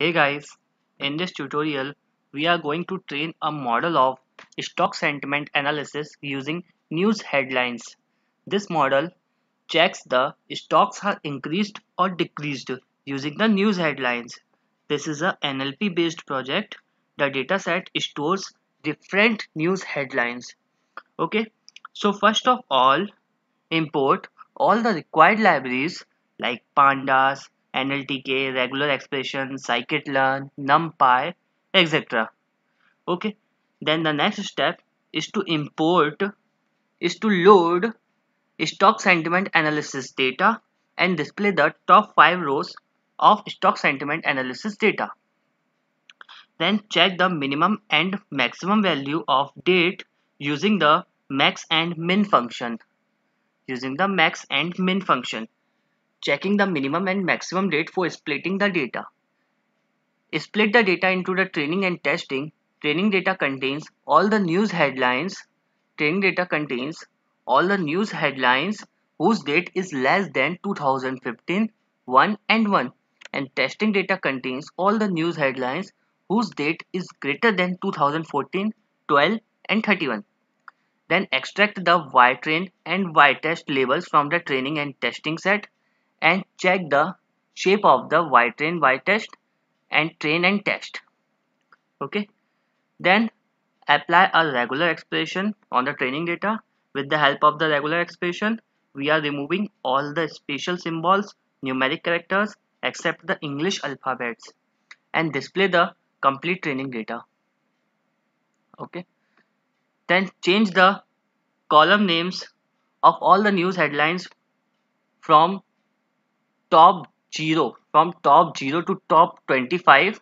Hey guys, in this tutorial we are going to train a model of stock sentiment analysis using news headlines. This model checks the stocks are increased or decreased using the news headlines. This is a NLP based project. The dataset stores different news headlines. Okay, so first of all, import all the required libraries like pandas, NLTK, regular expression, Scikit-learn, NumPy, etc. Okay, then the next step is to load stock sentiment analysis data and display the top 5 rows of stock sentiment analysis data. Then check the minimum and maximum value of date using the max and min function. Checking the minimum and maximum date for splitting the data. Split the data into the training and testing. Training data contains all the news headlines. Whose date is less than 2015, 1 and 1. And testing data contains all the news headlines whose date is greater than 2014, 12 and 31. Then extract the ytrain and ytest labels from the training and testing set. And check the shape of the ytrain, ytest and train and test. Okay, then apply a regular expression on the training data. With the help of the regular expression, we are removing all the special symbols, numeric characters except the English alphabets, and display the complete training data. Okay, then change the column names of all the news headlines from top 0 to top 25.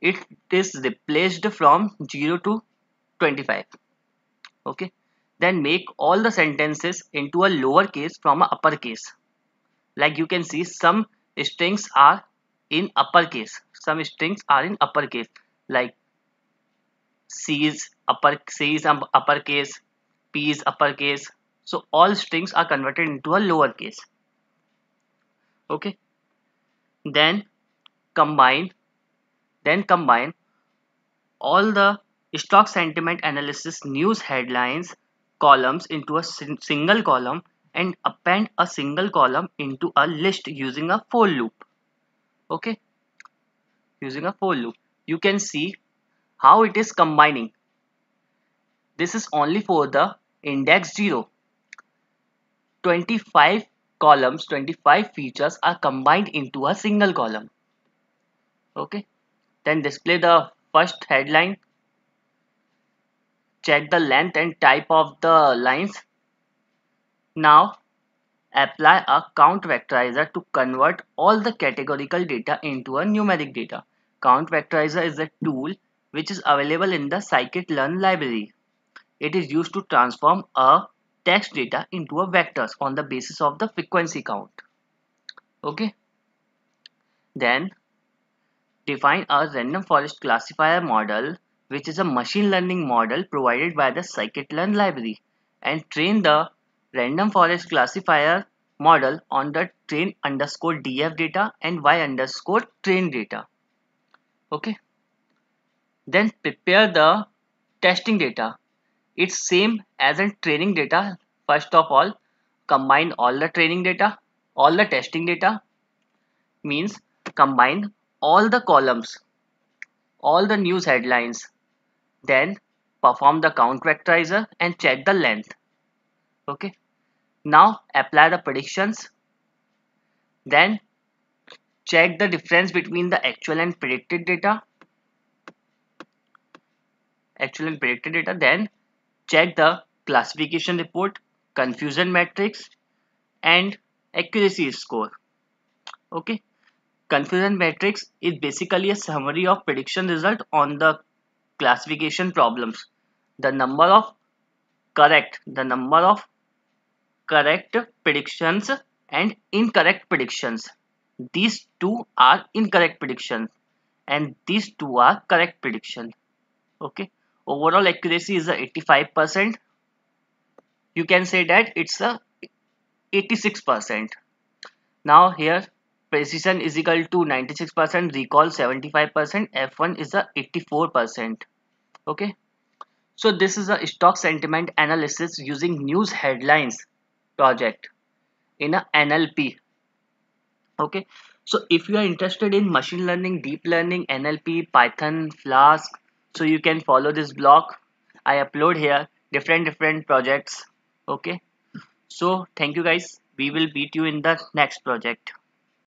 It is replaced from 0 to 25. Okay, then make all the sentences into a lowercase from a uppercase. Like you can see, some strings are in uppercase, like C is uppercase, P is uppercase. So all strings are converted into a lowercase. Okay, then combine all the stock sentiment analysis news headlines columns into a single column and append a single column into a list using a for loop. Okay, you can see how it is combining. This is only for the index 0. 25 columns, 25 features are combined into a single column. Okay, then display the first headline. Check the length and type of the lines. Now apply a count vectorizer to convert all the categorical data into a numeric data. Count vectorizer is a tool which is available in the Scikit-learn library. It is used to transform a text data into a vectors on the basis of the frequency count. Okay, then define a random forest classifier model, which is a machine learning model provided by the Scikit-learn library, and train the random forest classifier model on the train_df data and y_train data. Okay, then prepare the testing data. It's same as in training data. First of all, combine all the training data, all the testing data, means combine all the columns, all the news headlines. Then perform the count vectorizer and check the length. Okay, now apply the predictions. Then check the difference between the actual and predicted data. Then check the classification report, confusion matrix and accuracy score. Okay, confusion matrix is basically a summary of prediction result on the classification problems. The number of correct predictions and incorrect predictions. These two are incorrect predictions and these two are correct prediction. Okay, overall accuracy is 85%. You can say that it's 86%. Now here precision is equal to 96%, recall 75%, F1 is the 84%. Okay, so this is a stock sentiment analysis using news headlines project in a NLP. Okay, so if you are interested in machine learning, deep learning, NLP, Python, Flask, so you can follow this blog. I upload here different projects. Okay, so thank you guys. We will meet you in the next project.